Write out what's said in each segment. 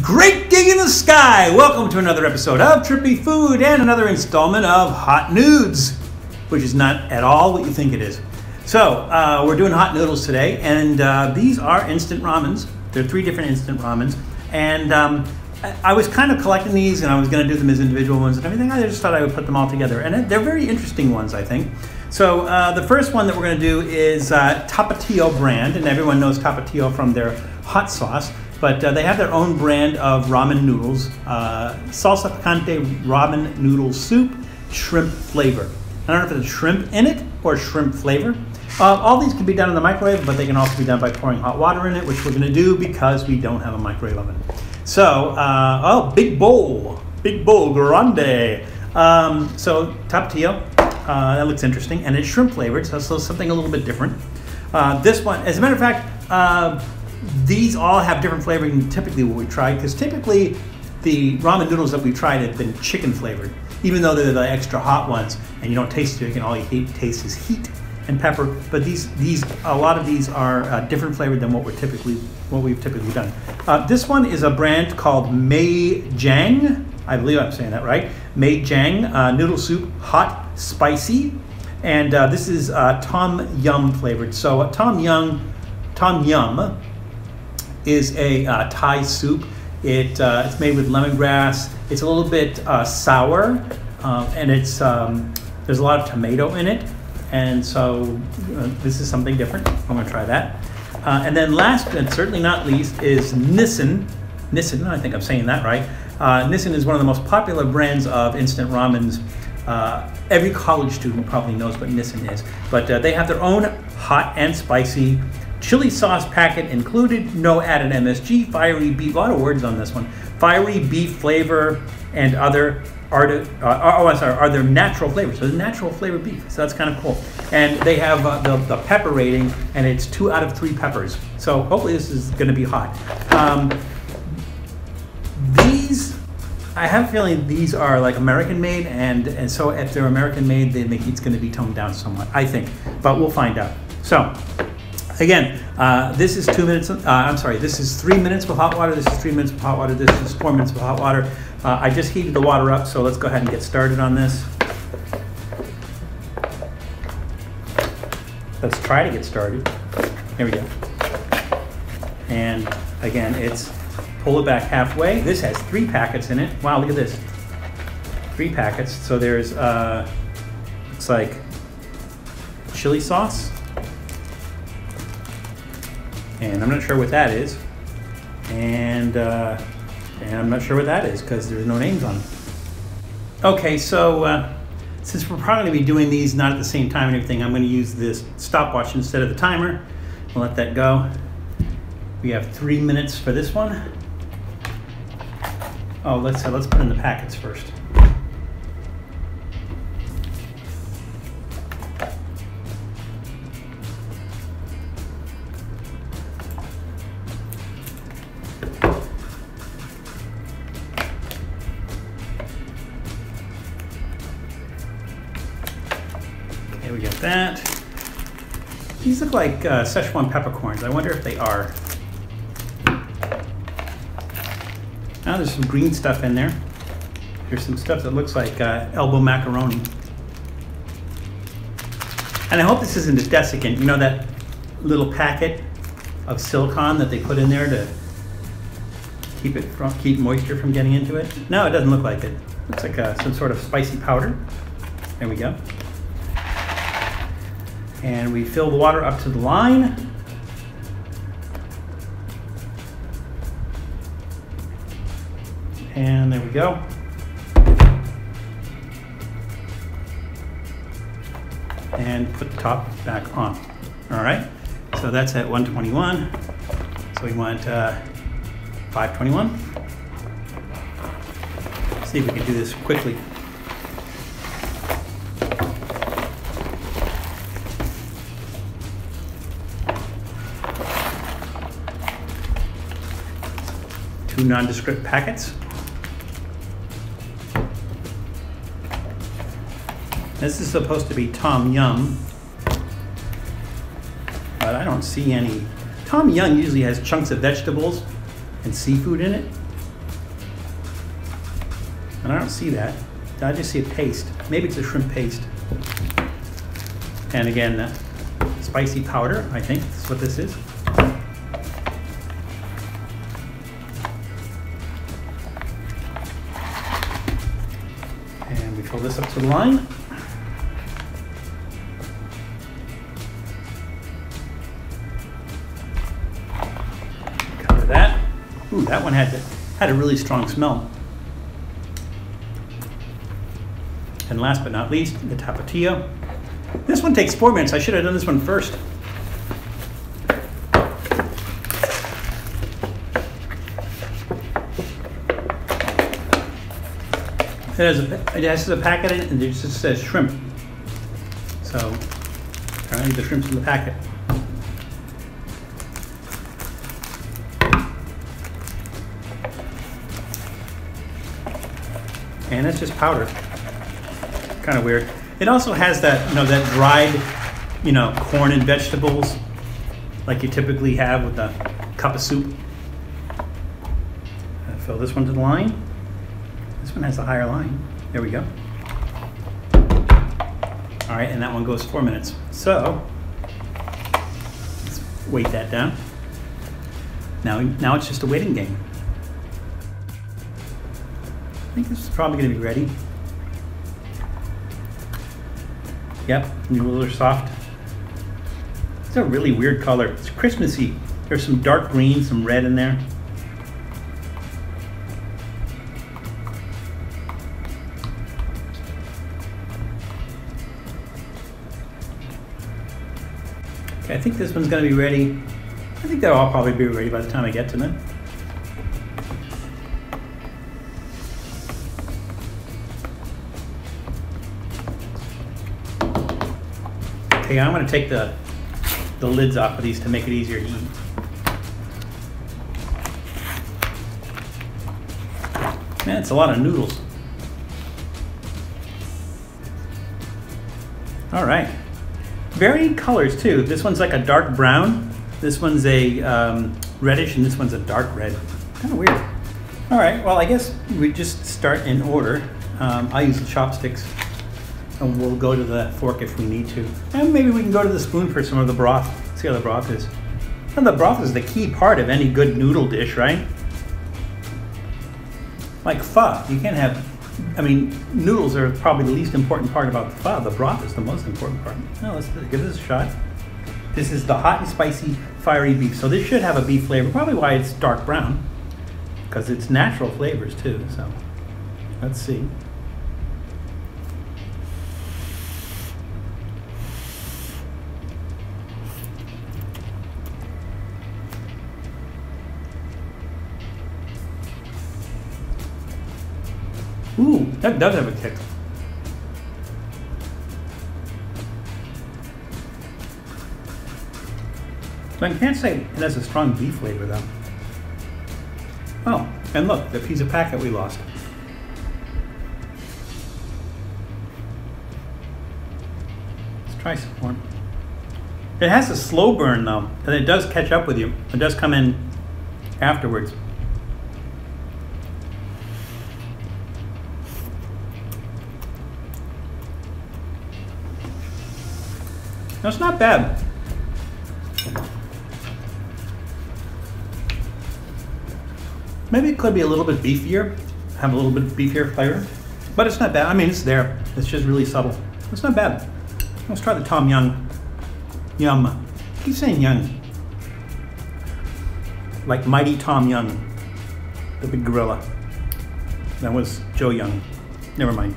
Great gig in the sky! Welcome to another episode of Trippy Food and another installment of Hot Nudes, which is not at all what you think it is. So, we're doing hot noodles today, and these are instant ramens. There are three different instant ramens, and I was kind of collecting these, and I was going to do them as individual ones and everything. I just thought I would put them all together, and they're very interesting ones, I think. So, the first one that we're going to do is Tapatio brand, and everyone knows Tapatio from their hot sauce. But they have their own brand of ramen noodles, salsa picante ramen noodle soup, shrimp flavor. I don't know if there's shrimp in it or shrimp flavor. All these can be done in the microwave, but they can also be done by pouring hot water in it, which we're going to do because we don't have a microwave oven. So, oh, big bowl, grande. So Tapatio, that looks interesting, and it's shrimp flavored, so something a little bit different. This one, as a matter of fact, these all have different flavoring than typically what we try, because typically the ramen noodles that we tried have been chicken flavored, even though they're the extra hot ones and you don't taste it, and all you taste is heat and pepper. But these a lot of these are different flavored than what we've typically done. This one is a brand called Mee Jang. I believe I'm saying that right. Mee Jang noodle soup, hot, spicy, and this is Tom Yum flavored. So Tom Yum is a Thai soup. It's made with lemongrass. It's a little bit sour, and it's there's a lot of tomato in it, and so this is something different. I'm gonna try that. And then last and certainly not least is Nissin. Nissin, I think I'm saying that right. Nissin is one of the most popular brands of instant ramens. Every college student probably knows what Nissin is, but they have their own hot and spicy chili sauce packet included, no added MSG, fiery beef, a lot of words on this one, fiery beef flavor and other, are there natural flavors, so natural flavor beef, so that's kind of cool. And they have the pepper rating, and it's 2 out of 3 peppers, so hopefully this is gonna be hot. These, I have a feeling these are like American made, and so if they're American made, then it's gonna be toned down somewhat, I think, but we'll find out. So, again, this is 2 minutes, I'm sorry, this is 3 minutes with hot water, this is 3 minutes with hot water, this is 4 minutes with hot water. I just heated the water up, so let's go ahead and get started on this. Let's try to get started. Here we go. And again, it's pull it back halfway. This has 3 packets in it. Wow, look at this. 3 packets. So there's, looks like chili sauce. And I'm not sure what that is. And I'm not sure what that is because there's no names on them. Okay, so since we're probably gonna be doing these not at the same time and everything, I'm gonna use this stopwatch instead of the timer. We'll let that go. We have 3 minutes for this one. Oh, let's put in the packets first. We got that. These look like Szechuan peppercorns. I wonder if they are. Now there's some green stuff in there. There's some stuff that looks like elbow macaroni. And I hope this isn't a desiccant. You know that little packet of silicone that they put in there to keep moisture from getting into it? No, it doesn't look like it. Looks like some sort of spicy powder. There we go. And we fill the water up to the line. And there we go. And put the top back on. All right, so that's at 121. So we want 521. Let's see if we can do this quickly. Two nondescript packets. This is supposed to be Tom Yum, but I don't see any. Tom Yum usually has chunks of vegetables and seafood in it, And I don't see that. I just see a paste. Maybe it's a shrimp paste. And again, spicy powder, I think that's what this is. And we fill this up to the line. Cover that. Ooh, that one had a really strong smell. And last but not least, the Tapatio. This one takes 4 minutes. I should have done this one first. It has a packet in it, and it just says shrimp. So apparently the shrimp's in the packet. And it's just powder. Kind of weird. It also has that, you know, that dried, you know, corn and vegetables like you typically have with a cup of soup. I'll fill this one to the line. This one has a higher line. There we go. All right, and that one goes 4 minutes. So let's weight that down. Now it's just a waiting game. I think this is probably going to be ready. Yep, noodles are soft. It's a really weird color. It's Christmassy. There's some dark green, some red in there. Okay, I think this one's gonna be ready. I think they'll all probably be ready by the time I get to them. Okay, I'm going to take the lids off of these to make it easier to eat. Man, it's a lot of noodles. All right. Varied colors, too. This one's like a dark brown. This one's a reddish, and this one's a dark red. Kind of weird. All right, well, I guess we just start in order. I use the chopsticks. And we'll go to the fork if we need to. And maybe we can go to the spoon for some of the broth. See how the broth is. And the broth is the key part of any good noodle dish, right? Like pho, you can't have, I mean, noodles are probably the least important part about the pho. The broth is the most important part. Now let's give this a shot. This is the hot and spicy fiery beef. So this should have a beef flavor, probably why it's dark brown, because it's natural flavors too, so let's see. Ooh, that does have a kick. But I can't say it has a strong beef flavor though. Oh, and look, the piece of packet we lost. Let's try some more. It has a slow burn though, and it does catch up with you. It does come in afterwards. No, it's not bad. Maybe it could be a little bit beefier, have a little bit beefier flavor, but it's not bad. I mean, it's there. It's just really subtle. It's not bad. Let's try the Tom Yum. Yum. I keep saying Yum. Like Mighty Tom Yum, the big gorilla. That was Joe Young. Never mind.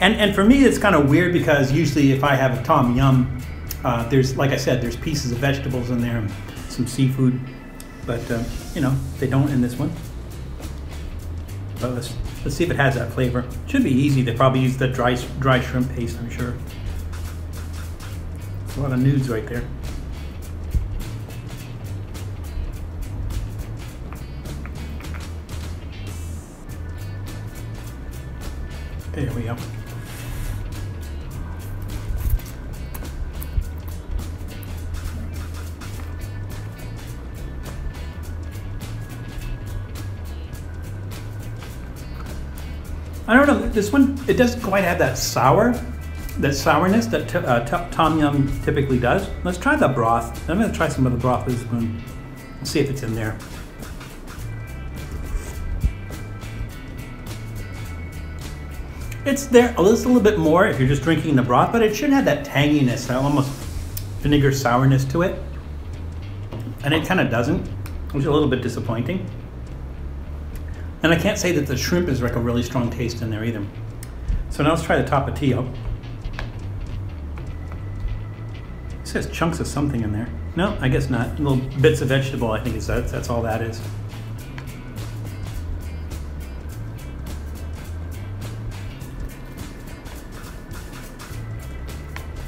And for me, it's kind of weird because usually if I have a Tom Yum, there's, like I said, there's pieces of vegetables in there and some seafood, but you know, they don't in this one. But let's see if it has that flavor. Should be easy. They probably use the dry shrimp paste, I'm sure. A lot of nudes right there. There we go. I don't know, this one, it doesn't quite have that sourness that Tom Yum typically does. Let's try the broth. I'm going to try some of the broth with a spoon and see if it's in there. It's there, a little bit more if you're just drinking the broth, but it should have that tanginess, that almost vinegar sourness to it. And it kind of doesn't, which is a little bit disappointing. And I can't say that the shrimp is like a really strong taste in there either. So now let's try the Tapatio. It says chunks of something in there. No, I guess not. Little bits of vegetable, I think that's all that is.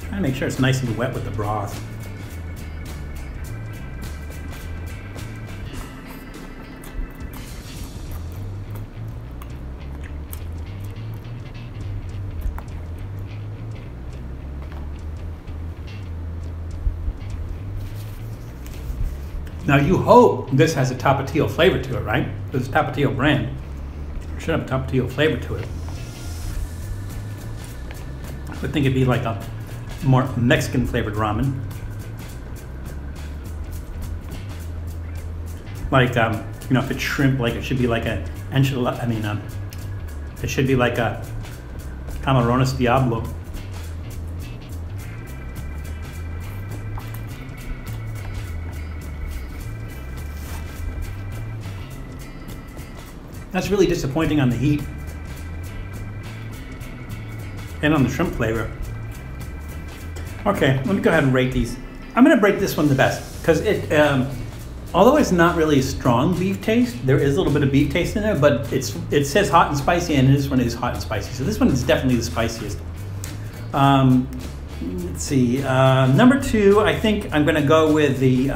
Trying to make sure it's nice and wet with the broth. Now you hope this has a Tapatio flavor to it, right? It's a Tapatio brand. It should have a Tapatio flavor to it. I would think it'd be like a more Mexican flavored ramen. Like, you know, if it's shrimp, like it should be like it should be like a Camarones Diablo. That's really disappointing on the heat and on the shrimp flavor. Okay, let me go ahead and rate these. I'm gonna rate this one the best because it, although it's not really a strong beef taste, there is a little bit of beef taste in there, but it says hot and spicy, and this one is hot and spicy. So this one is definitely the spiciest. Let's see, number two, I think I'm gonna go with the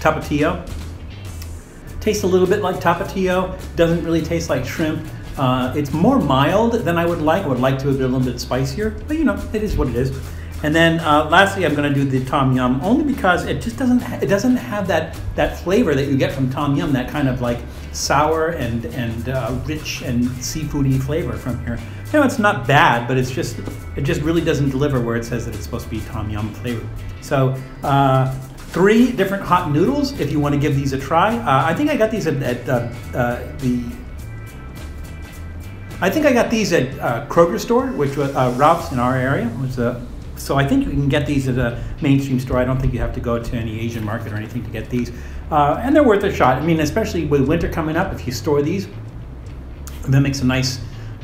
Tapatio. Tastes a little bit like Tapatio, doesn't really taste like shrimp. It's more mild than I would like. I would like to have been a little bit spicier, but you know, it is what it is. And then lastly, I'm gonna do the Tom Yum only because it just doesn't have that flavor that you get from Tom Yum, that kind of like sour and rich and seafoody flavor from here. You know, it's not bad, but it just really doesn't deliver where it says that it's supposed to be Tom Yum flavor. So, three different hot noodles if you want to give these a try. I think I got these at Kroger store, which was Ralph's in our area. So I think you can get these at a mainstream store. I don't think you have to go to any Asian market or anything to get these. And they're worth a shot. I mean, especially with winter coming up, if you store these, that makes a nice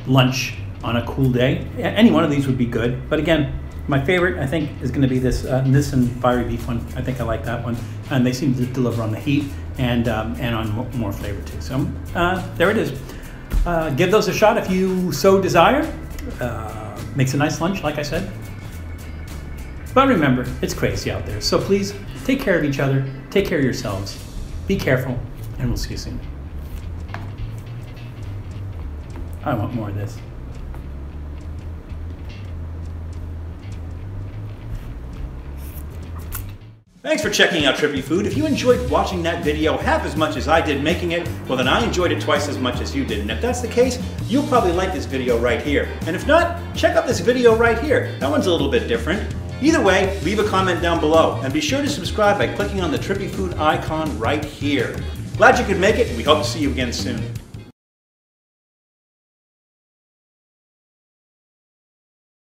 lunch on a cool day. Any one of these would be good, but again, my favorite, I think, is going to be this Nissin fiery beef one. I think I like that one, and they seem to deliver on the heat and on more flavor too. So there it is. Give those a shot if you so desire. Makes a nice lunch, like I said. But remember, it's crazy out there. So please take care of each other, take care of yourselves, be careful, and we'll see you soon. I want more of this. Thanks for checking out Trippy Food. If you enjoyed watching that video half as much as I did making it, well then I enjoyed it twice as much as you did. And if that's the case, you'll probably like this video right here. And if not, check out this video right here. That one's a little bit different. Either way, leave a comment down below. And be sure to subscribe by clicking on the Trippy Food icon right here. Glad you could make it, and we hope to see you again soon.